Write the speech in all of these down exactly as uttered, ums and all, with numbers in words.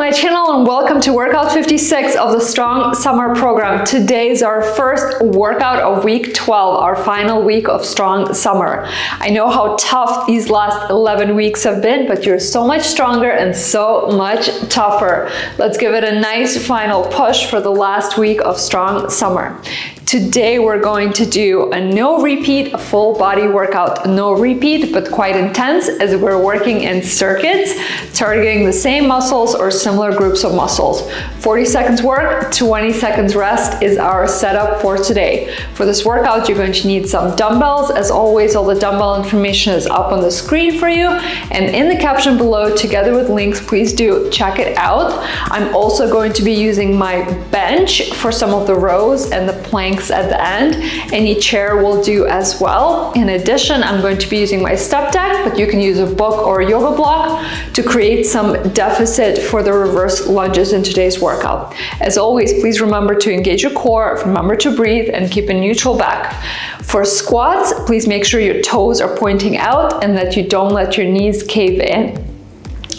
my channel and welcome to workout fifty-six of the Strong Summer program. Today is our first workout of week twelve, our final week of Strong Summer. I know how tough these last eleven weeks have been, but you're so much stronger and so much tougher. Let's give it a nice final push for the last week of Strong Summer. Today we're going to do a no repeat, a full body workout. No repeat, but quite intense as we're working in circuits, targeting the same muscles or similar groups of muscles. forty seconds work, twenty seconds rest is our setup for today. For this workout, you're going to need some dumbbells. As always, all the dumbbell information is up on the screen for you. And in the caption below, together with links, please do check it out. I'm also going to be using my bench for some of the rows and the planks at the end. Any chair will do as well. In addition, I'm going to be using my step deck, but you can use a book or a yoga block to create some deficit for the reverse lunges in today's workout. As always, please remember to engage your core, remember to breathe, and keep a neutral back. For squats, please make sure your toes are pointing out and that you don't let your knees cave in.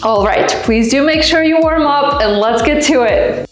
All right, please do make sure you warm up and let's get to it.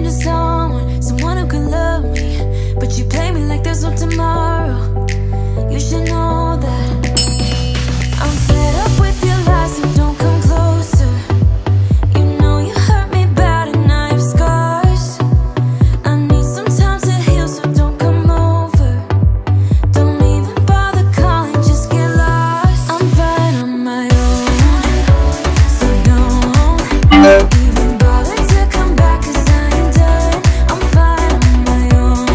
into someone, someone who could love me, but you play me like there's no tomorrow. You should know that I'm fed up with your lies, so don't come closer. You know you hurt me bad and I have scars. I need some time to heal, so don't come over. Don't even bother calling, just get lost. I'm fine on my own, so don't even bother to come back, cause I ain't done. I'm fine on my own,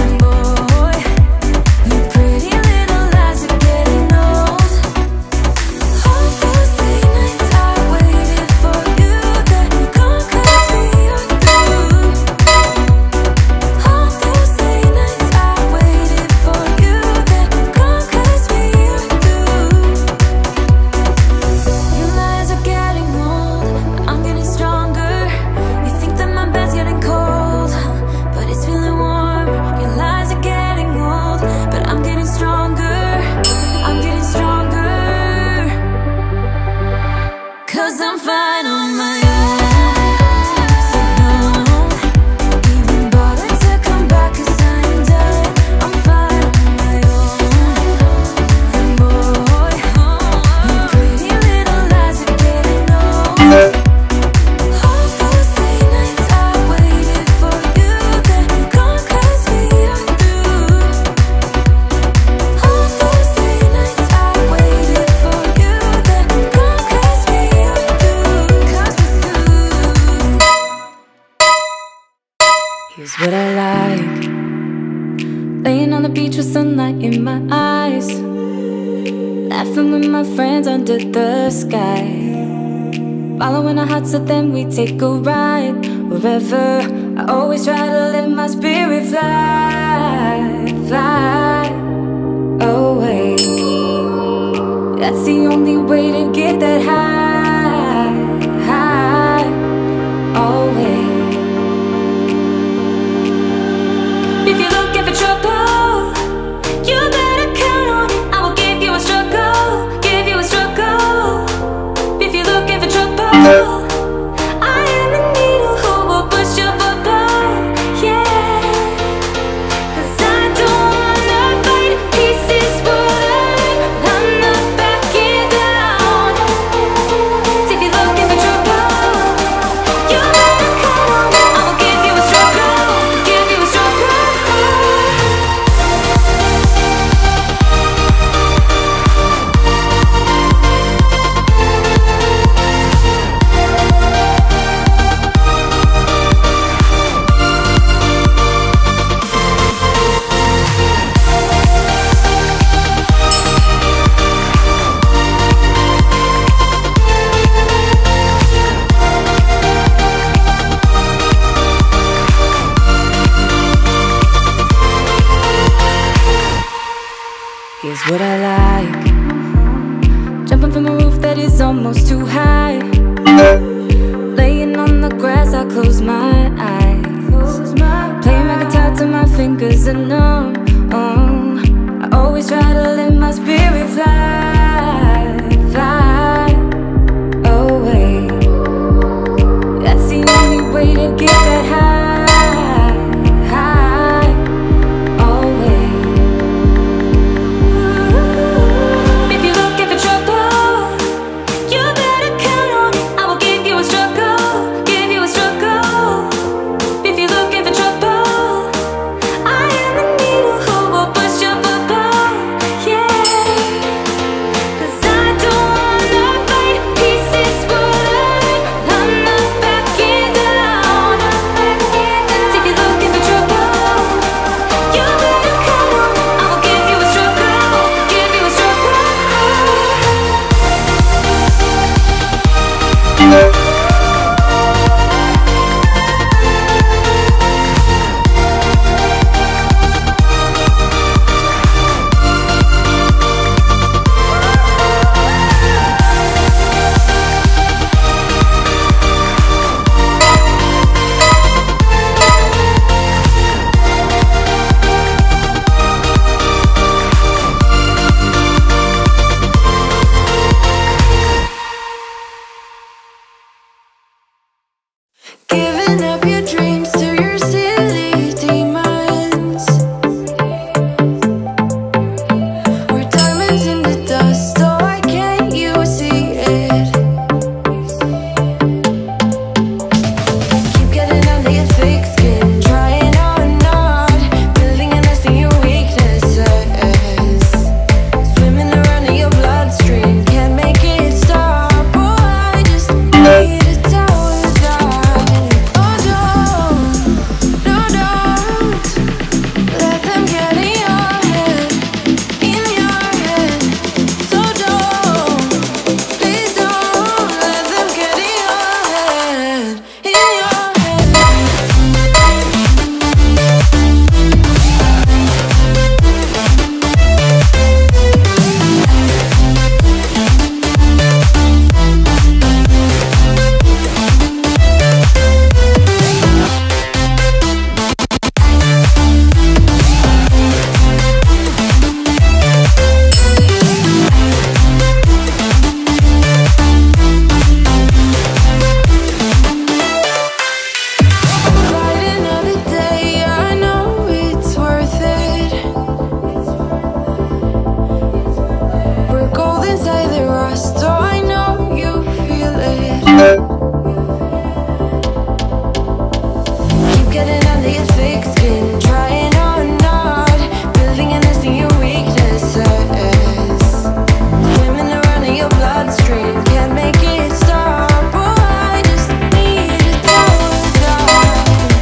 and boy, you pretty little lies are getting old. All those late nights I waited for you, that you can't close me on through. All those late nights I waited for you, that you can't close me on through. Your lies are getting old, I'm getting stronger. You think that my bed's getting cold, but it's feeling warm. Your lies are getting old, but I'm getting stronger. I'm getting stronger, cause I'm fine on my own. So don't even bother to come back, cause I ain't done. I'm fine on my own, and boy, you pretty little lies are getting old. All those late nights I waited for you, that you can't close me on through. All those late nights I waited for you, that you can't close me on through. Close me through. Here's what I like: laying on the beach with sunlight in my eyes, laughing with my friends under the sky, following our hearts, so then we take a ride wherever. I always try to let my spirit fly, fly away. That's the only way to get that high, high always. If you're looking for trouble, you better count on it. I will give you a struggle, give you a struggle. If you're looking for trouble, I am the needle who will push you above, yeah. Cause I don't wanna fight to pieces for love, I'm not backing down. So if you're looking for trouble, you better count on me. I will give you a struggle, give you a struggle. Here's what I like: jumping from a roof that is almost too high, laying on the grass, I close my eyes, playing my guitar till my fingers are numb. Oh, I always try to let my spirit fly, fly away. That's the only way to get that high, high always. If you're looking for trouble, you better count on it. I will give you a struggle, give you a struggle. If you're looking for trouble, I am the needle who will push you above, yeah. Cause I don't wanna fight to pieces for love, I'm not backing down. Can't make it stop. Oh, I just need it so, so.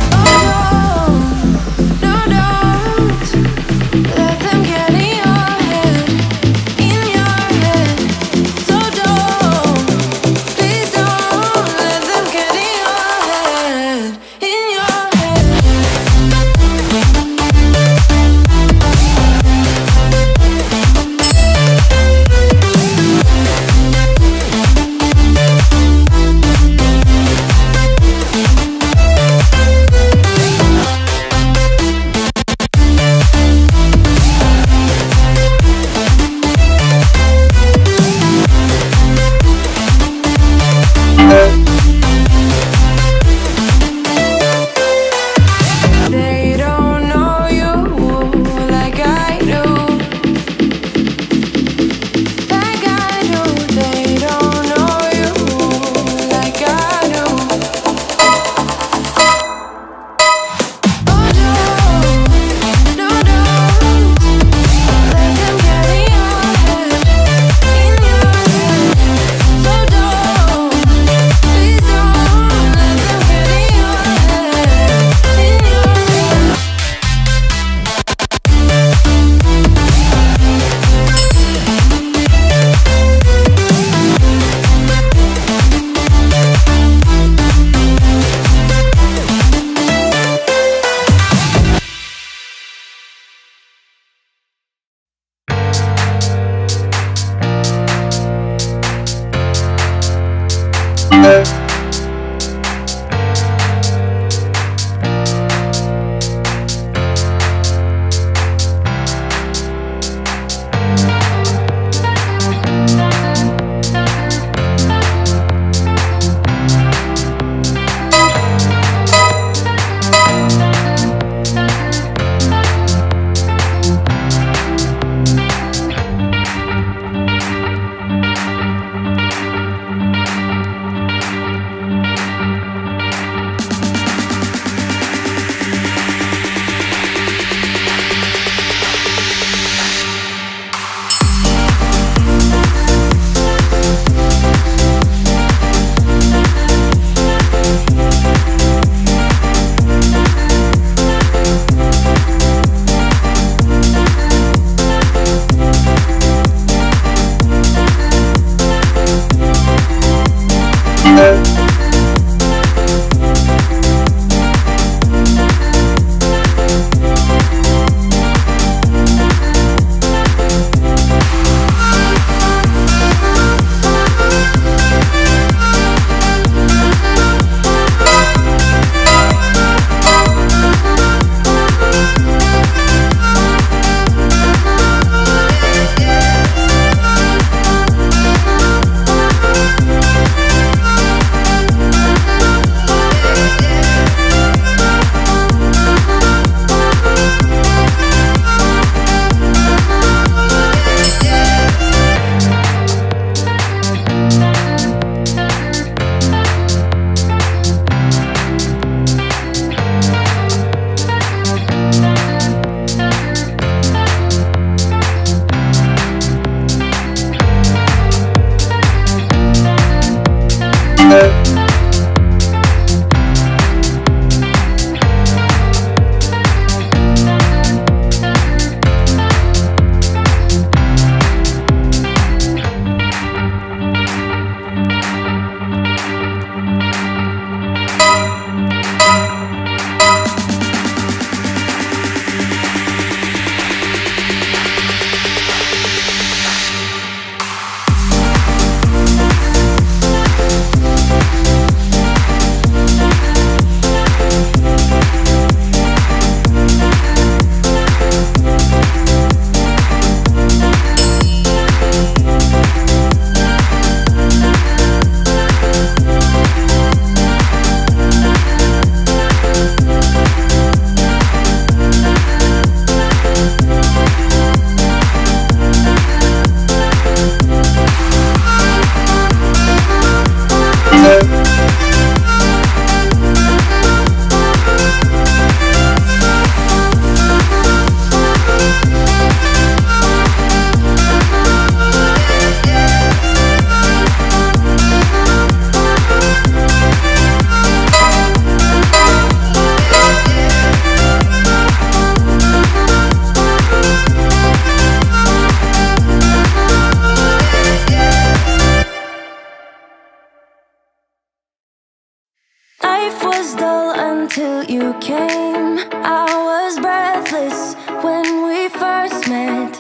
till you came. I was breathless when we first met.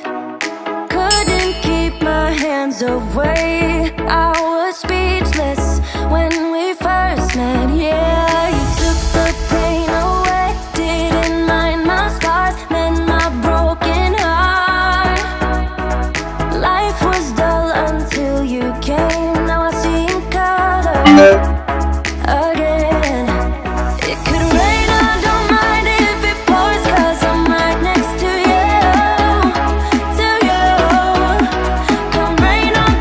Couldn't keep my hands away. I was speechless when we first met, yeah. You took the pain away, didn't mind my scars, mend my broken heart. Life was dull until you came. Now I see in color.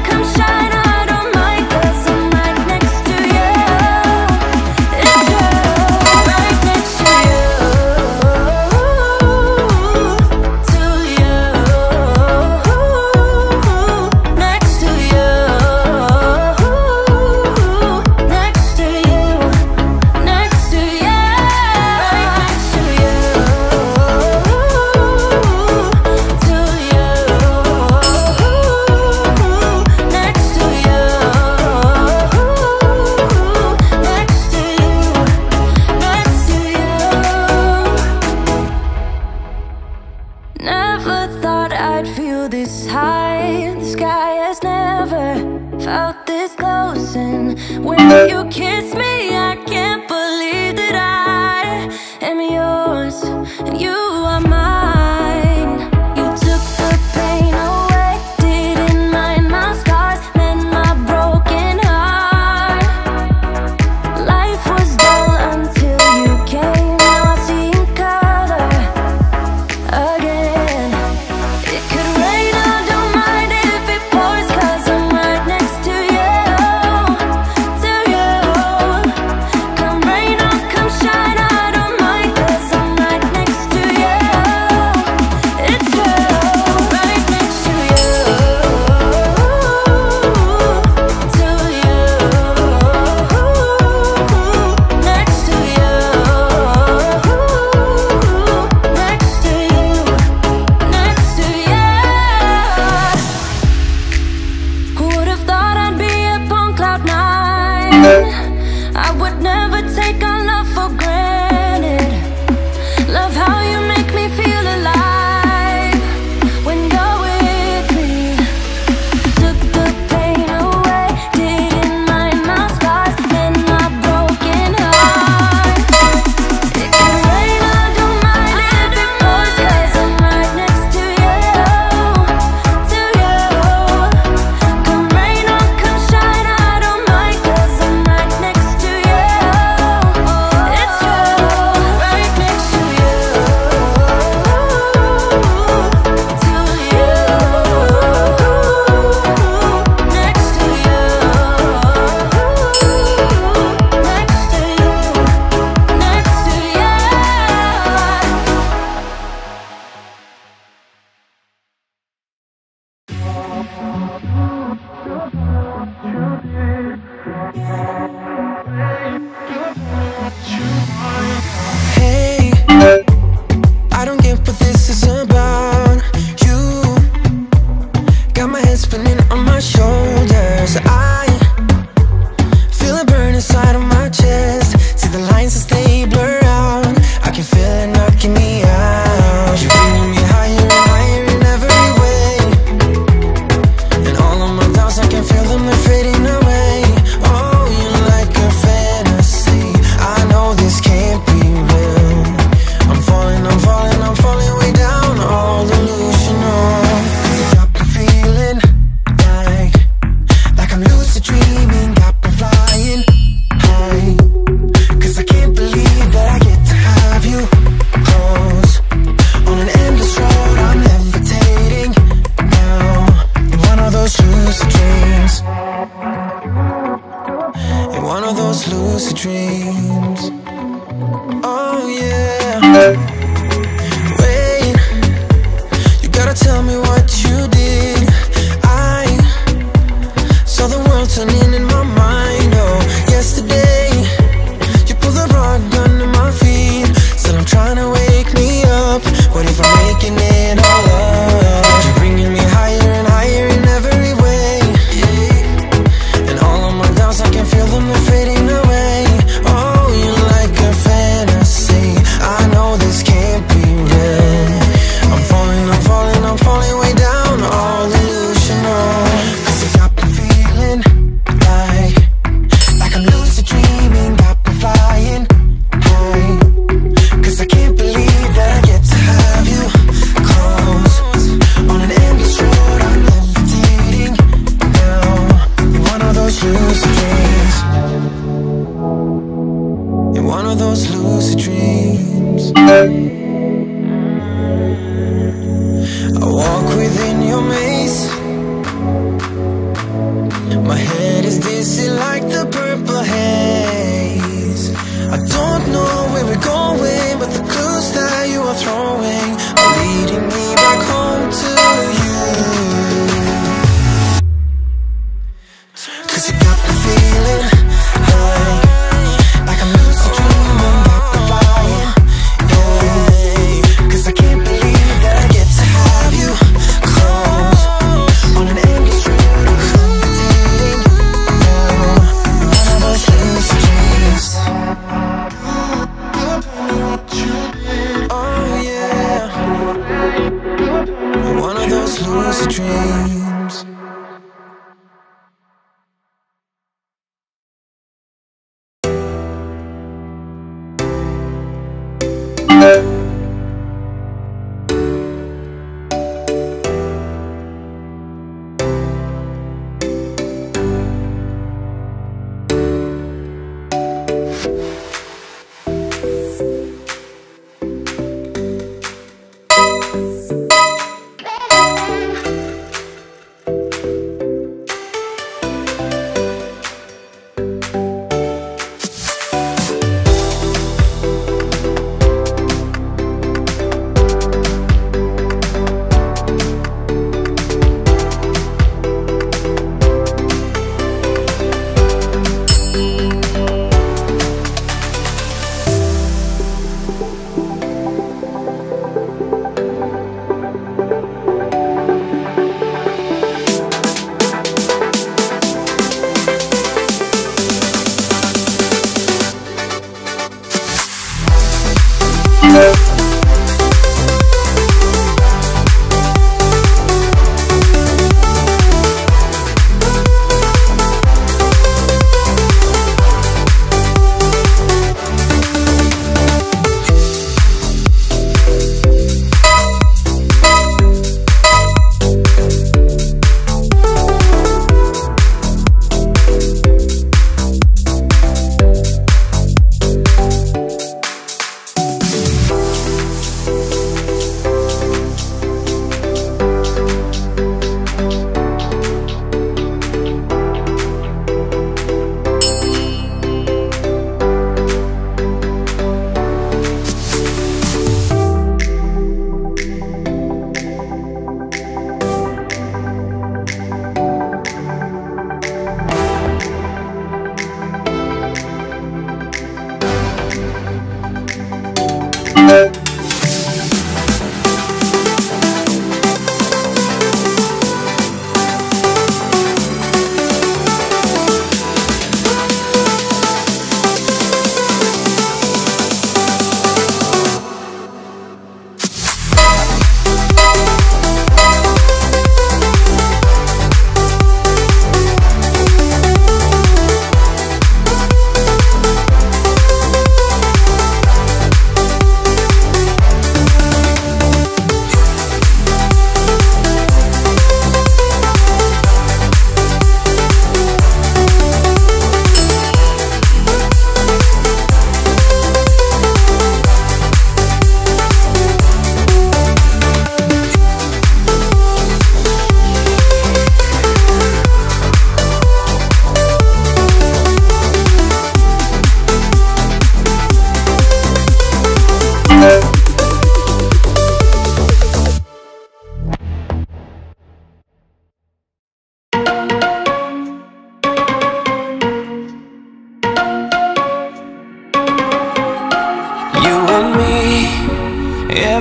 I can feel them, they're fading away. Oh, you're like a fantasy. lucid dreams. I walk within your maze. My head is dizzy like the purple haze. I don't know where we're going, but the clues that you are throwing are leading me back home to you. Cause you got the feeling high, like I'm lucid dreaming about the fire. Yeah, cause I can't believe that I get to have you close on an endless road of hunting. Now none of us lucid dreams. Oh yeah, one of those lucid dreams.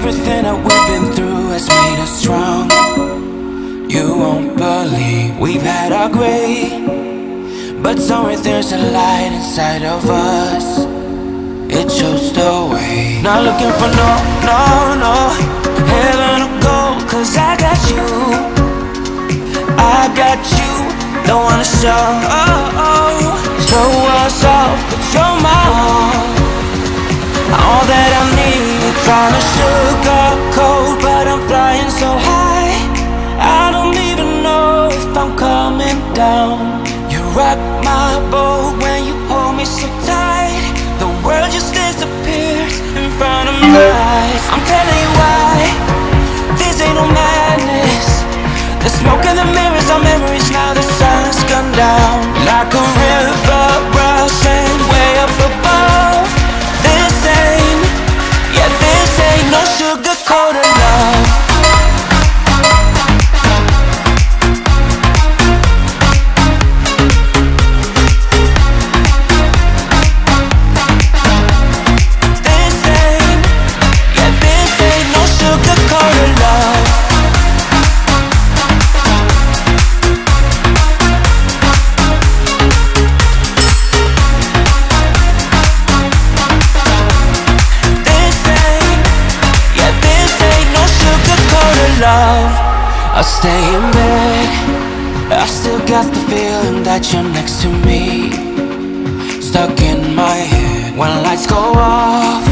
Everything that we've been through has made us strong. You won't believe we've had our grey, but somewhere there's a light inside of us. It shows the way. Not looking for no, no, no heaven or gold, cause I got you, I got you. Don't wanna show, oh, oh, show us off, but you're my all, all that I need. Trying to sugar coat, but I'm flying so high, I don't even know if I'm coming down. You wrap my boat when you hold me so tight, the world just disappears. love are staying back. I still got the feeling that you're next to me, stuck in my head. When lights go off,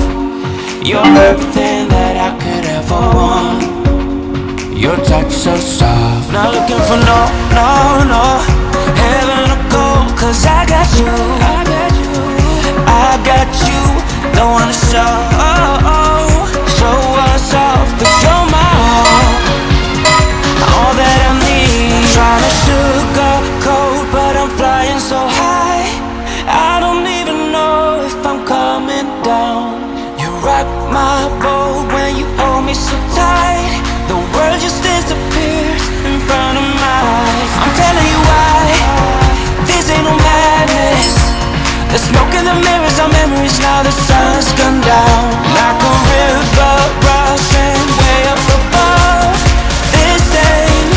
you're everything that I could ever want. Your touch so soft, not looking for no, no, no heaven or gold, cause I got you, I got you, I got you. Don't wanna show, oh, oh, show us off, but you're my all, all that I need. I'm trying to sugarcoat, but I'm flying so high, I don't even know if I'm coming down. You rock my boat when you hold me so tight, the world just disappears in front of my eyes. I'm telling you why, this ain't no madness. The smoke in the mirrors are memories, now the sun's gone down. Like a river rushing way up above, this ain't,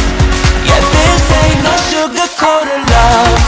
yeah, this ain't no sugar-coated love.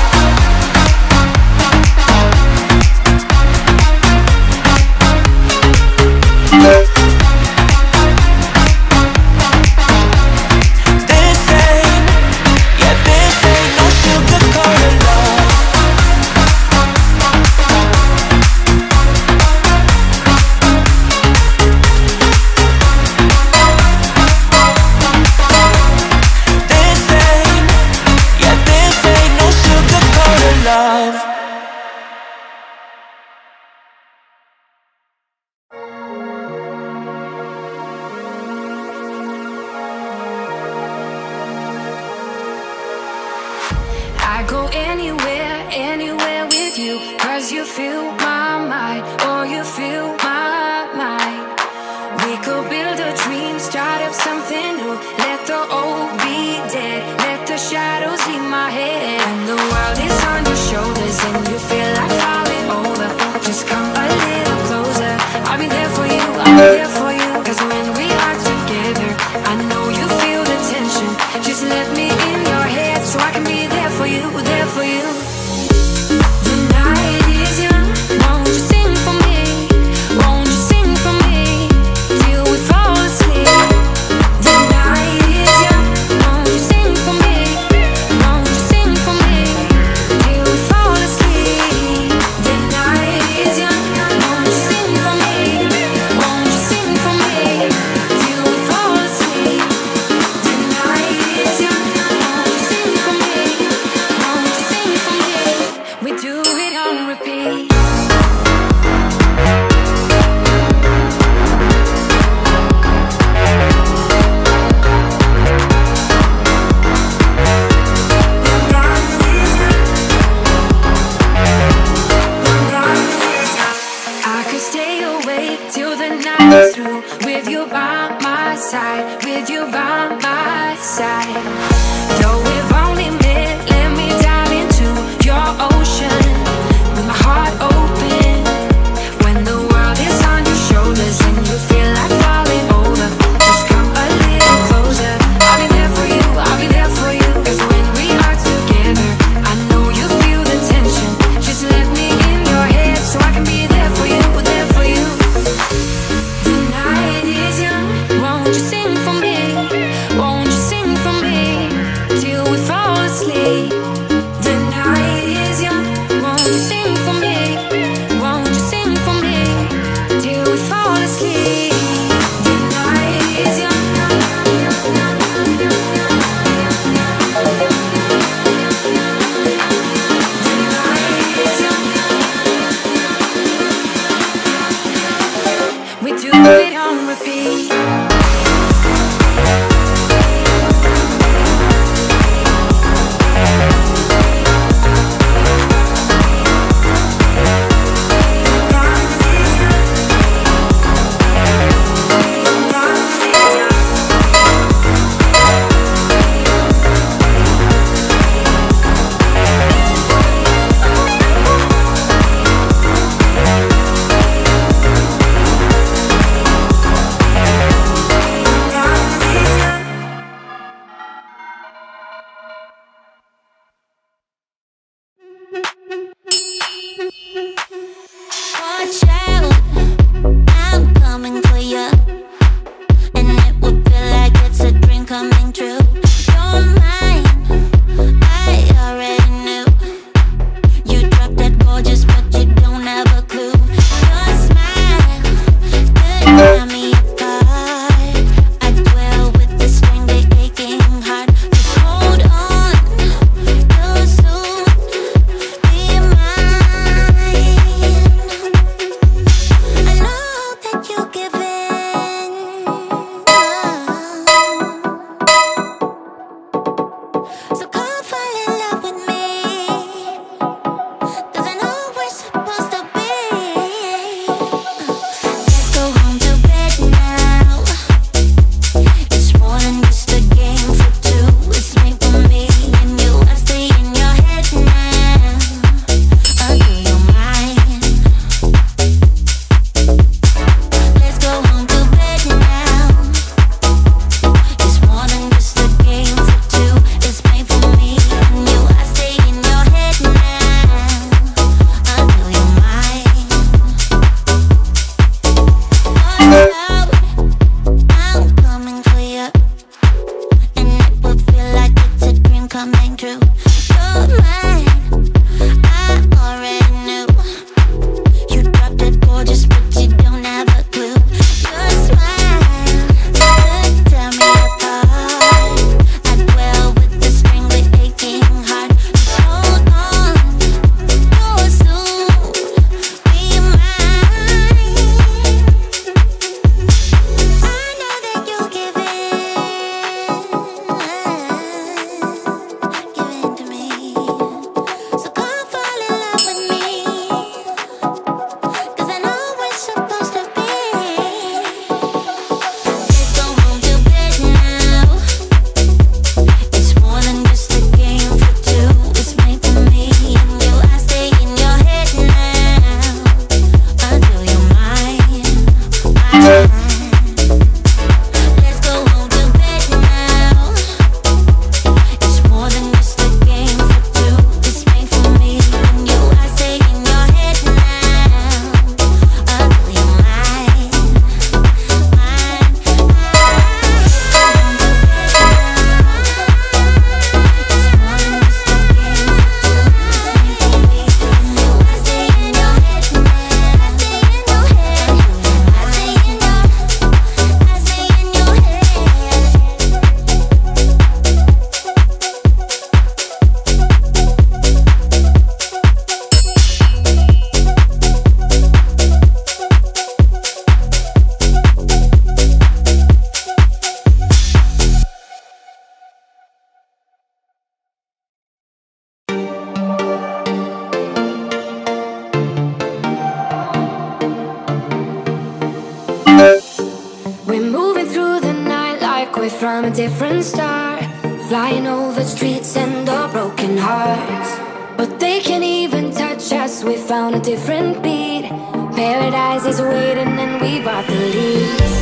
From a different star, flying over streets and our broken hearts, but they can't even touch us. We found a different beat. Paradise is waiting and we bought the lease.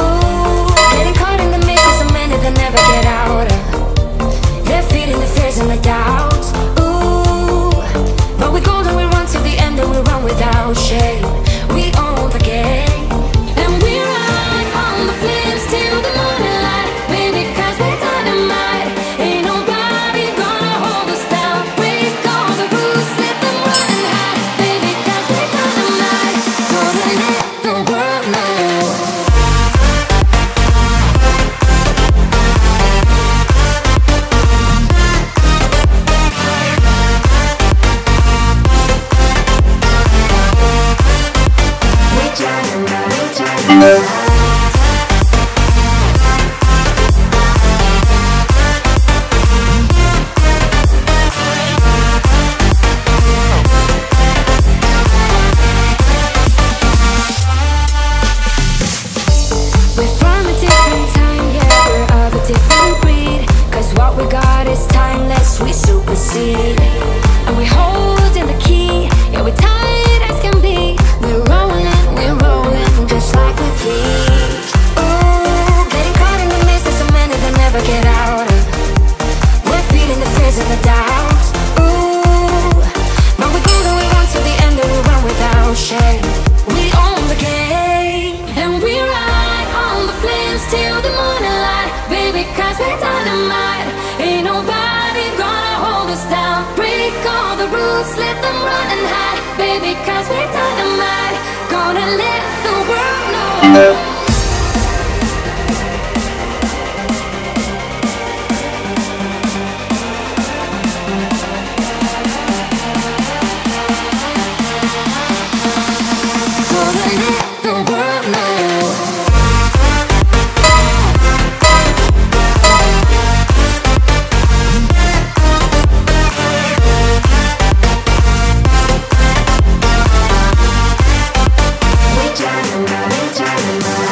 Oh, getting caught in the midst of so many that never get out of. They're feeding the fears and the doubts. Ooh, but we're golden, we run to the end and we run without shame. We own the game and we ride on the flames till the morning light. We're turning around, we're turning around.